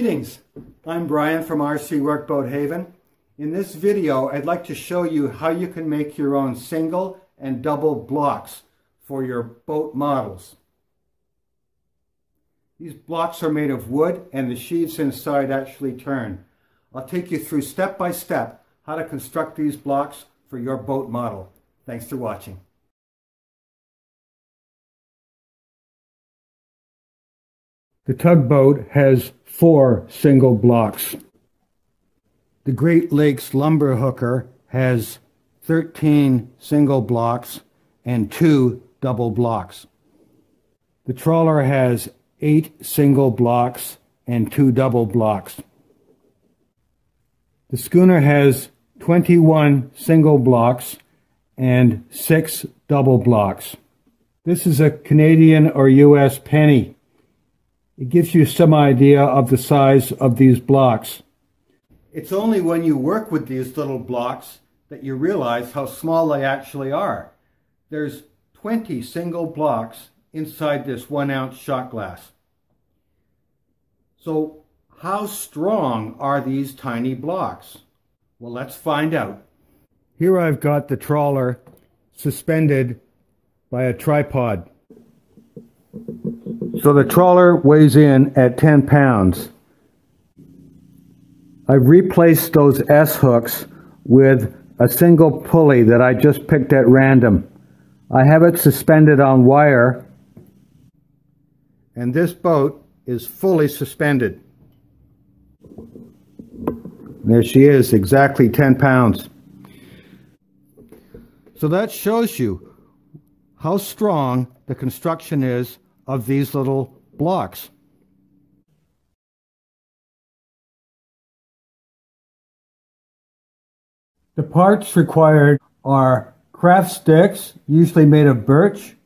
Greetings, I'm Brian from RC Workboat Haven. In this video, I'd like to show you how you can make your own single and double blocks for your boat models. These blocks are made of wood and the sheaves inside actually turn. I'll take you through step by step how to construct these blocks for your boat model. Thanks for watching. The tugboat has four single blocks. The Great Lakes Lumber Hooker has 13 single blocks and 2 double blocks. The trawler has 8 single blocks and 2 double blocks. The schooner has 21 single blocks and 6 double blocks. This is a Canadian or US penny. It gives you some idea of the size of these blocks. It's only when you work with these little blocks that you realize how small they actually are. There's 20 single blocks inside this 1-ounce shot glass. So how strong are these tiny blocks? Well, let's find out. Here I've got the trawler suspended by a tripod. So the trawler weighs in at 10 pounds. I've replaced those S-hooks with a single pulley that I just picked at random. I have it suspended on wire, and this boat is fully suspended. There she is, exactly 10 pounds. So that shows you how strong the construction is of these little blocks. The parts required are craft sticks, usually made of birch,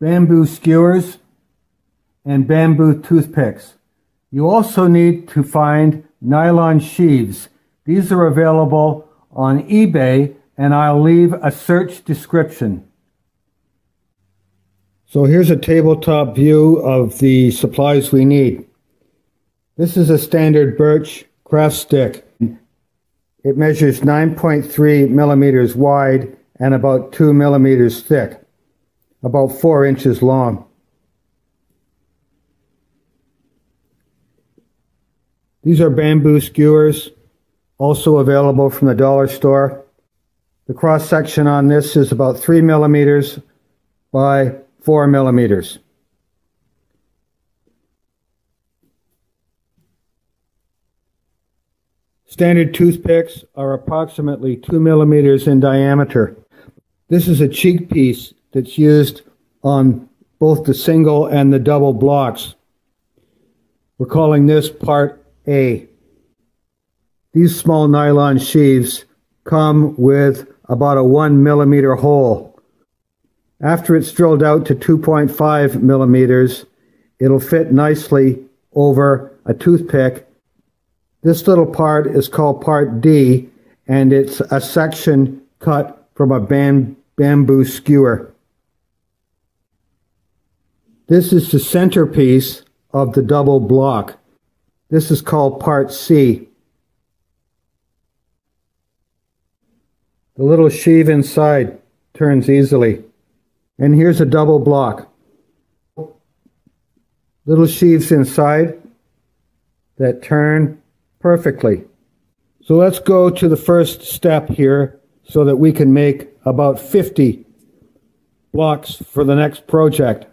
bamboo skewers, and bamboo toothpicks. You also need to find nylon sheaves. These are available on eBay, and I'll leave a search description. So here's a tabletop view of the supplies we need. This is a standard birch craft stick. It measures 9.3 millimeters wide and about 2 millimeters thick, about 4 inches long. These are bamboo skewers, also available from the dollar store. The cross section on this is about 3 millimeters by 4 millimeters. Standard toothpicks are approximately 2 millimeters in diameter. This is a cheek piece that's used on both the single and the double blocks. We're calling this part A. These small nylon sheaves come with about a 1 millimeter hole. After it's drilled out to 2.5 millimeters, it'll fit nicely over a toothpick. This little part is called part D, and it's a section cut from a bamboo skewer. This is the centerpiece of the double block. This is called part C. The little sheave inside turns easily. And here's a double block. Little sheaves inside that turn perfectly. So let's go to the first step here so that we can make about 50 blocks for the next project.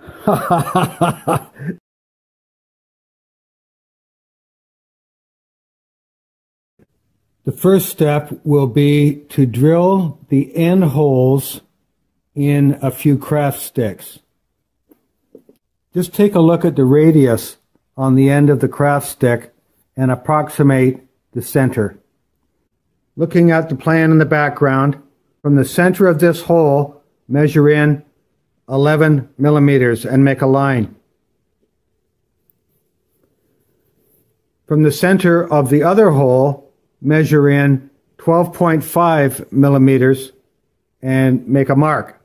The first step will be to drill the end holes in a few craft sticks. Just take a look at the radius on the end of the craft stick and approximate the center. Looking at the plan in the background, from the center of this hole, measure in 11 millimeters and make a line. From the center of the other hole, measure in 12.5 millimeters and make a mark.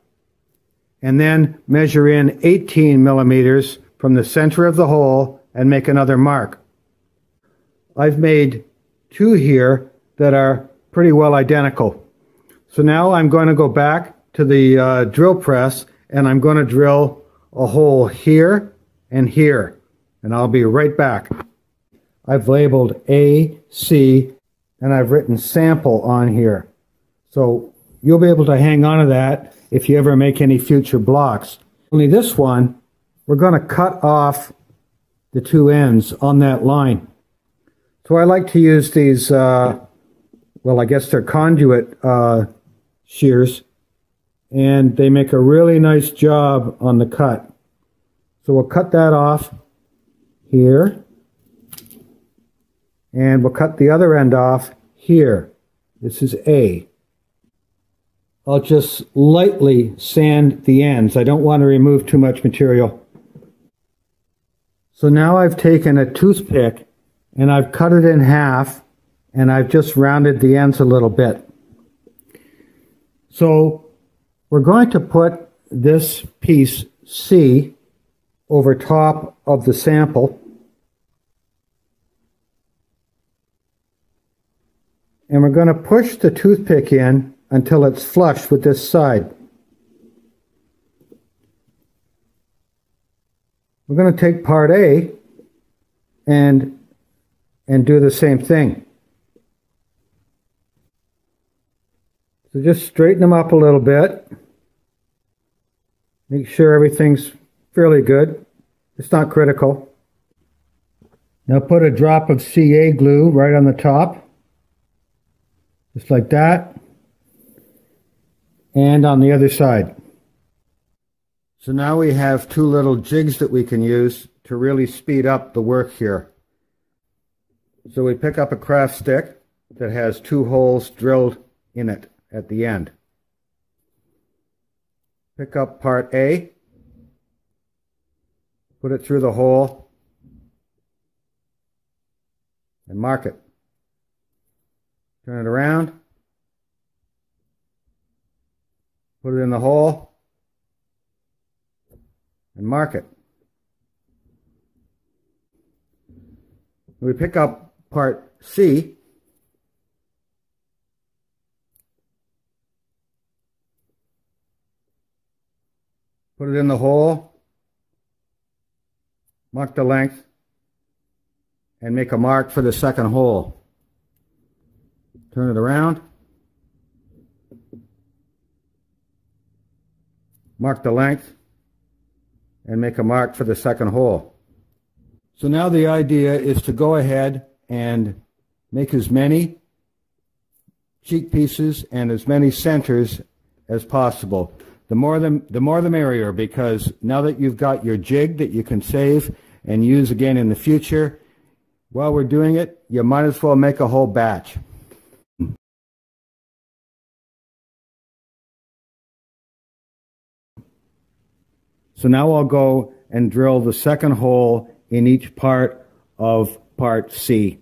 And then measure in 18 millimeters from the center of the hole and make another mark. I've made two here that are pretty well identical. So now I'm going to go back to the drill press, and I'm going to drill a hole here and here, and I'll be right back. I've labeled A, C, and I've written sample on here. So you'll be able to hang on to that if you ever make any future blocks. Only this one, we're going to cut off the two ends on that line. So I like to use these, well, I guess they're conduit shears, and they make a really nice job on the cut. So we'll cut that off here, and we'll cut the other end off here. This is A. I'll just lightly sand the ends. I don't want to remove too much material. So now I've taken a toothpick and I've cut it in half, and I've just rounded the ends a little bit. So we're going to put this piece C over top of the sample, and we're going to push the toothpick in until it's flush with this side. We're going to take part A and do the same thing. So just straighten them up a little bit. Make sure everything's fairly good. It's not critical. Now put a drop of CA glue right on the top, just like that, and on the other side. So now we have two little jigs that we can use to really speed up the work here. So we pick up a craft stick that has two holes drilled in it at the end. Pick up part A, put it through the hole, and mark it. Turn it around. Put it in the hole and mark it. We pick up part C, put it in the hole, mark the length, and make a mark for the second hole. Turn it around. Mark the length and make a mark for the second hole. So now the idea is to go ahead and make as many cheek pieces and as many centers as possible. The more the merrier, because now that you've got your jig that you can save and use again in the future, while we're doing it, you might as well make a whole batch. So now I'll go and drill the second hole in each part of part C.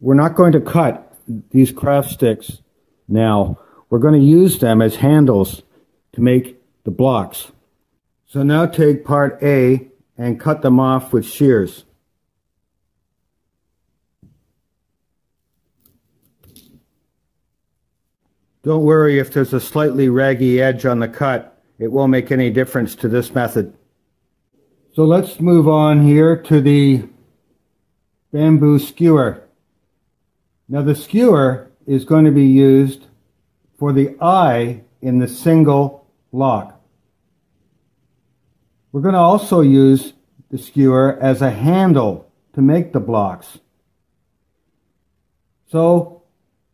We're not going to cut these craft sticks now. We're going to use them as handles to make the blocks. So now take part A and cut them off with shears. Don't worry if there's a slightly raggy edge on the cut. It won't make any difference to this method. So let's move on here to the bamboo skewer. Now the skewer is going to be used for the eye in the single lock. We're going to also use the skewer as a handle to make the blocks. So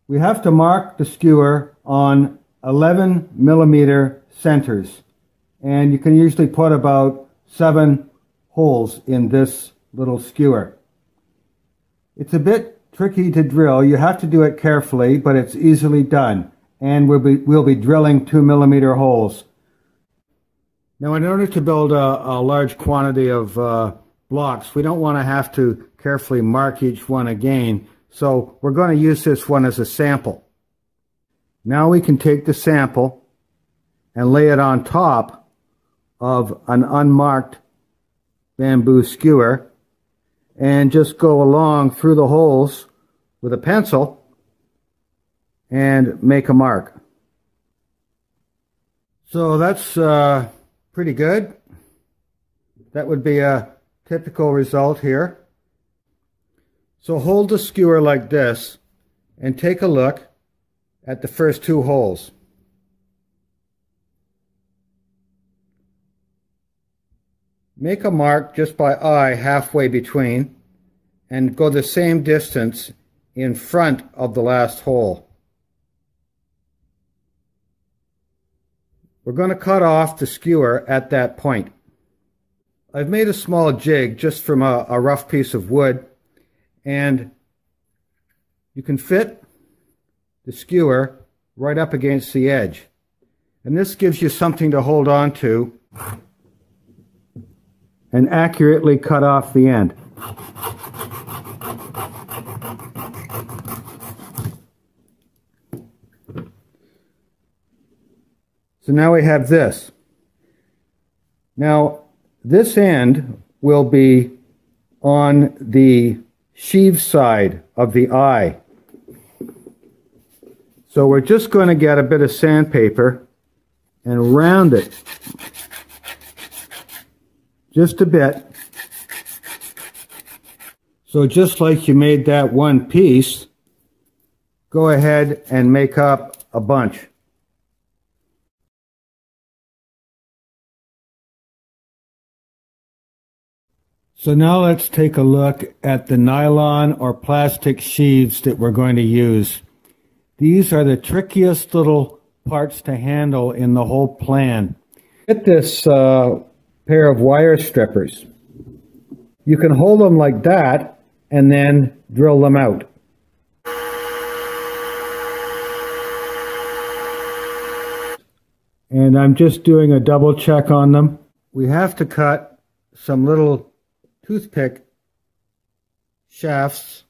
we have to mark the skewer on 11 millimeter centers, and you can usually put about 7 holes in this little skewer. It's a bit tricky to drill. You have to do it carefully, but it's easily done, and we'll be drilling 2 millimeter holes. Now, in order to build a large quantity of blocks, we don't want to have to carefully mark each one again, so we're going to use this one as a sample. Now we can take the sample and lay it on top of an unmarked bamboo skewer and just go along through the holes with a pencil and make a mark. So that's pretty good. That would be a typical result here. So hold the skewer like this and take a look at the first two holes. Make a mark just by eye halfway between and go the same distance in front of the last hole. We're going to cut off the skewer at that point. I've made a small jig just from a rough piece of wood, and you can fit the skewer right up against the edge, and this gives you something to hold on to and accurately cut off the end. So now we have this. Now this end will be on the sheave side of the eye. So we're just going to get a bit of sandpaper and round it just a bit. So just like you made that one piece, go ahead and make up a bunch. So now let's take a look at the nylon or plastic sheaves that we're going to use. These are the trickiest little parts to handle in the whole plan. Get this pair of wire strippers. You can hold them like that and then drill them out. And I'm just doing a double check on them. We have to cut some little toothpick shafts,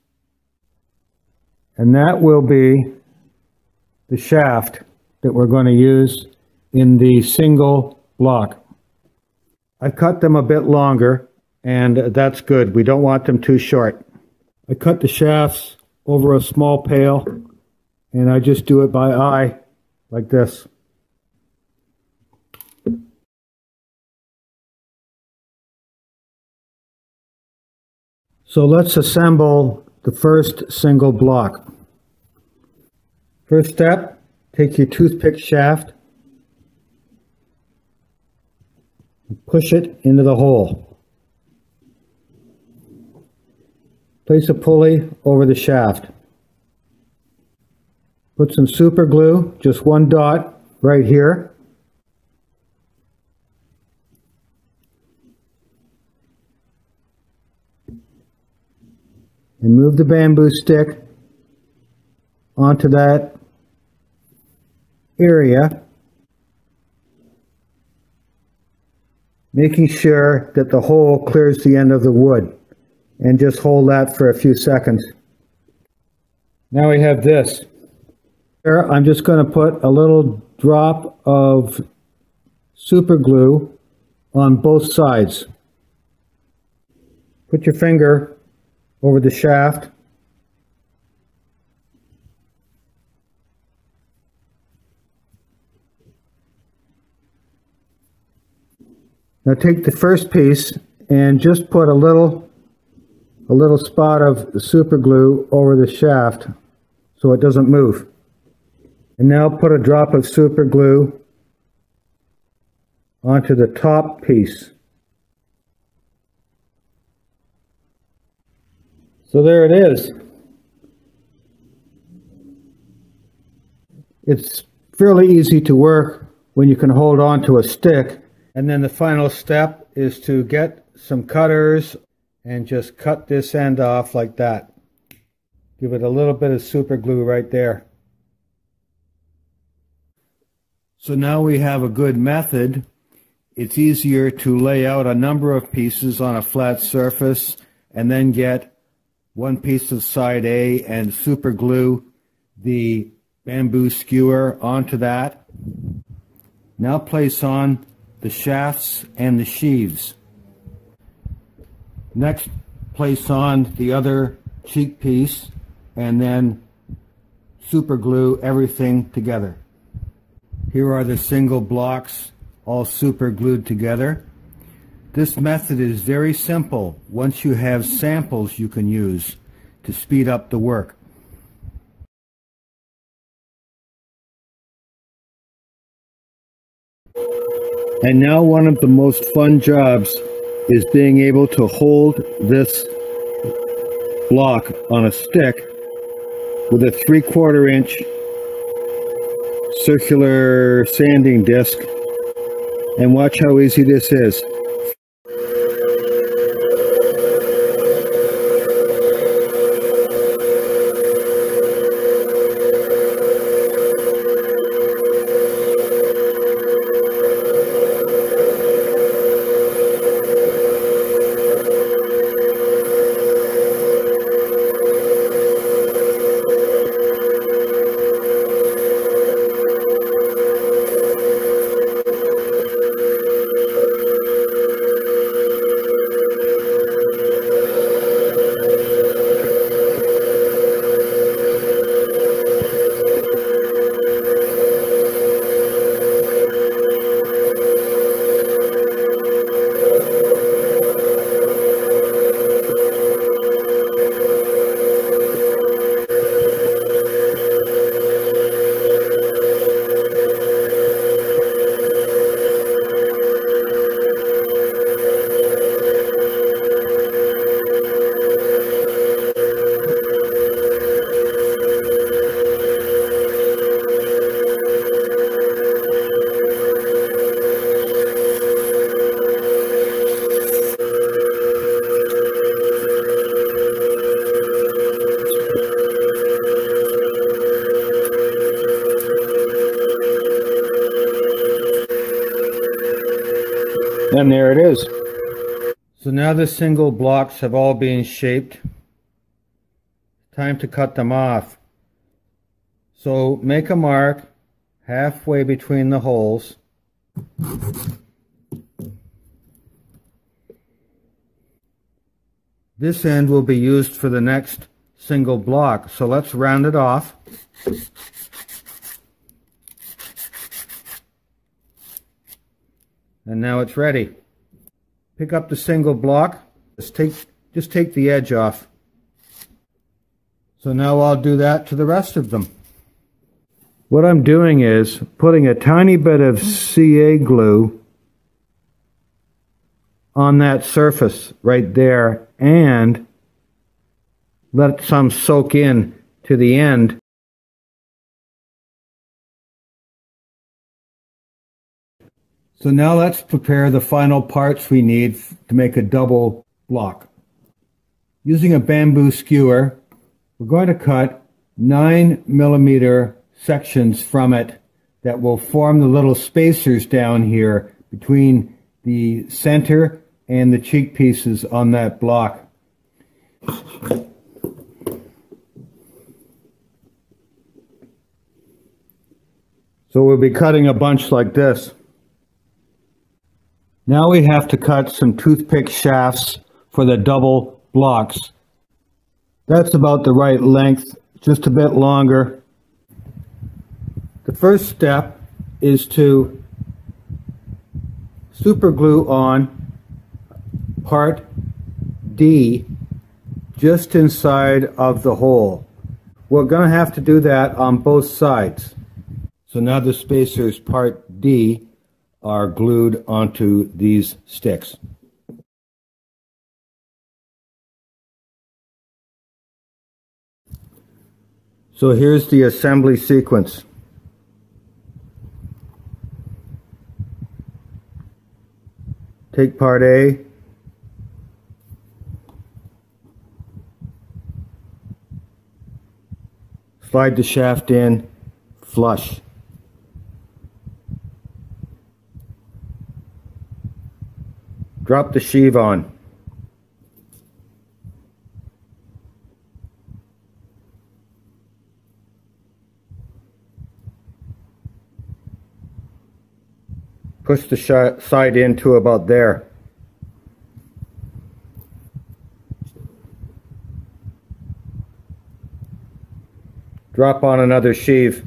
and that will be the shaft that we're going to use in the single block. I cut them a bit longer, and that's good. We don't want them too short. I cut the shafts over a small pail, and I just do it by eye like this. So let's assemble the first single block. First step, take your toothpick shaft and push it into the hole. Place a pulley over the shaft. Put some super glue, just one dot right here. And move the bamboo stick onto that area, making sure that the hole clears the end of the wood, and just hold that for a few seconds. Now we have this. Here I'm just going to put a little drop of super glue on both sides. Put your finger over the shaft . Now take the first piece and just put a little spot of super glue over the shaft so it doesn't move, and now put a drop of super glue onto the top piece. So there it is. It's fairly easy to work when you can hold on to a stick. And then the final step is to get some cutters and just cut this end off like that. Give it a little bit of super glue right there. So now we have a good method. It's easier to lay out a number of pieces on a flat surface and then get one piece of side A and super glue the bamboo skewer onto that. Now place on the shafts and the sheaves. Next, place on the other cheek piece, and then super glue everything together. Here are the single blocks all super glued together. This method is very simple. Once you have samples you can use to speed up the work. And now one of the most fun jobs is being able to hold this block on a stick with a 3/4 inch circular sanding disc, and watch how easy this is. And there it is. So now the single blocks have all been shaped. Time to cut them off. So make a mark halfway between the holes. This end will be used for the next single block, so let's round it off. And now it's ready. Pick up the single block. Just take the edge off. So now I'll do that to the rest of them. What I'm doing is putting a tiny bit of CA glue on that surface right there and let some soak in to the end. So now let's prepare the final parts we need to make a double block. Using a bamboo skewer, we're going to cut 9mm sections from it that will form the little spacers down here between the center and the cheek pieces on that block. So we'll be cutting a bunch like this. Now we have to cut some toothpick shafts for the double blocks. That's about the right length, just a bit longer. The first step is to super glue on part D just inside of the hole. We're going to have to do that on both sides. So now the spacers part D are glued onto these sticks. So here's the assembly sequence. Take part A, slide the shaft in flush. Drop the sheave on. Push the side in to about there. drop on another sheave.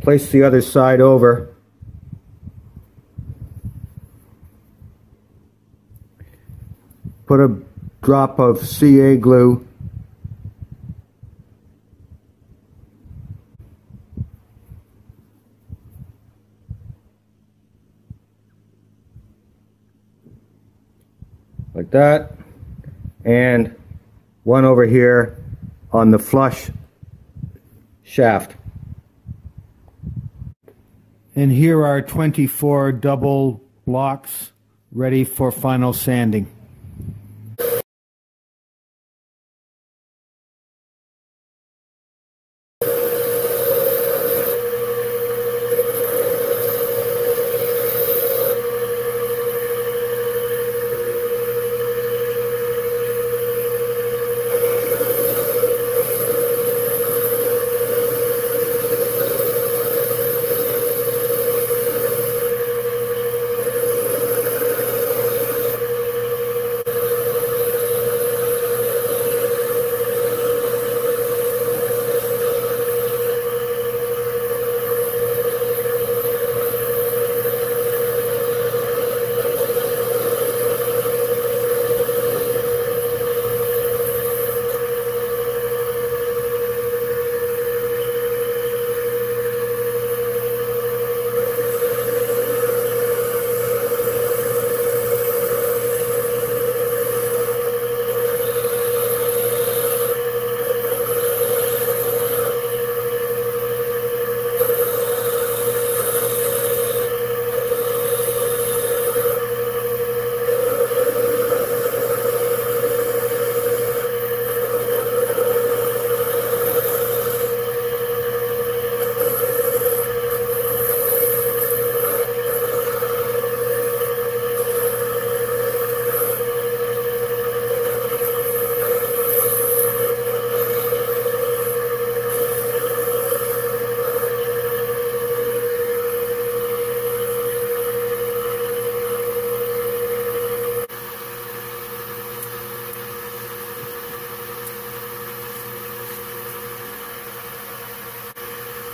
Place the other side over. Put a drop of CA glue like that, and one over here on the flush shaft. And here are 24 double blocks ready for final sanding.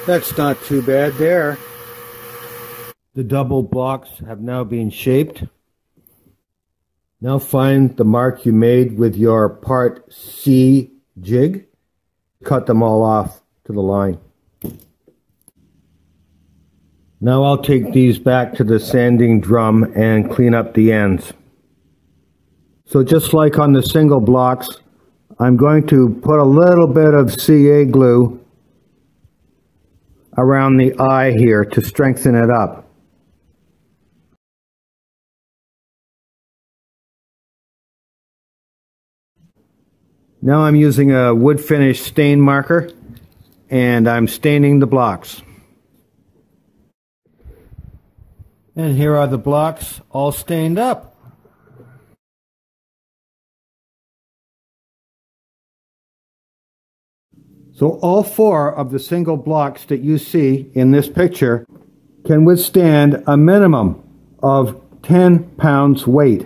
That's not too bad there. The double blocks have now been shaped. Now find the mark you made with your part C jig. Cut them all off to the line. Now I'll take these back to the sanding drum and clean up the ends. So just like on the single blocks, I'm going to put a little bit of CA glue around the eye here to strengthen it up. Now I'm using a wood finish stain marker and I'm staining the blocks. And here are the blocks all stained up. So all four of the single blocks that you see in this picture can withstand a minimum of 10 pounds weight.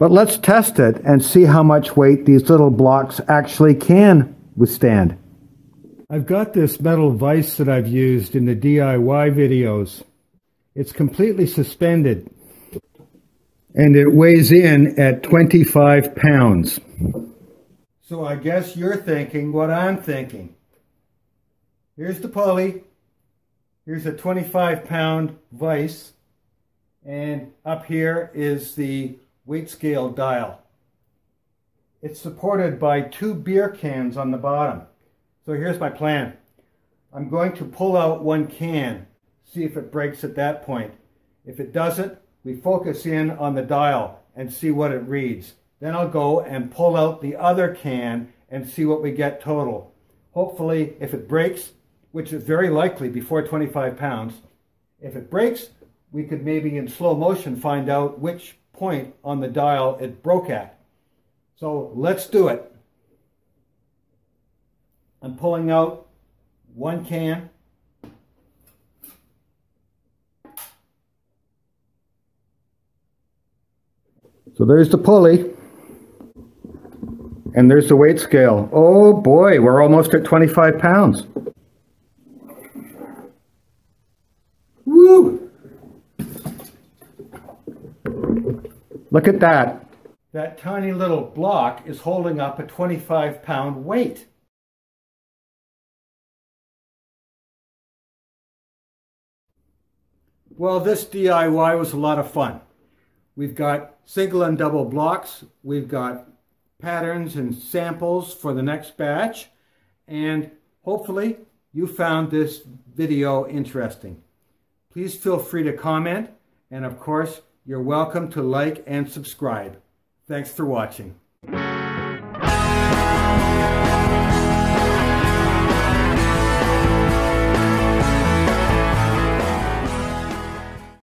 But let's test it and see how much weight these little blocks actually can withstand. I've got this metal vise that I've used in the DIY videos. It's completely suspended and it weighs in at 25 pounds. So I guess you're thinking what I'm thinking. Here's the pulley, here's a 25-pound vise, and up here is the weight scale dial. It's supported by two beer cans on the bottom. So here's my plan. I'm going to pull out one can, see if it breaks at that point. If it doesn't, we focus in on the dial and see what it reads. Then I'll go and pull out the other can and see what we get total. Hopefully, if it breaks, which is very likely before 25 pounds, if it breaks, we could maybe in slow motion find out which point on the dial it broke at. So let's do it. I'm pulling out one can. So there's the pulley. And there's the weight scale. Oh boy, we're almost at 25 pounds. Woo! Look at that. That tiny little block is holding up a 25 pound weight. Well, this DIY was a lot of fun. We've got single and double blocks. We've got patterns and samples for the next batch, and hopefully you found this video interesting. Please feel free to comment, and of course you're welcome to like and subscribe. Thanks for watching.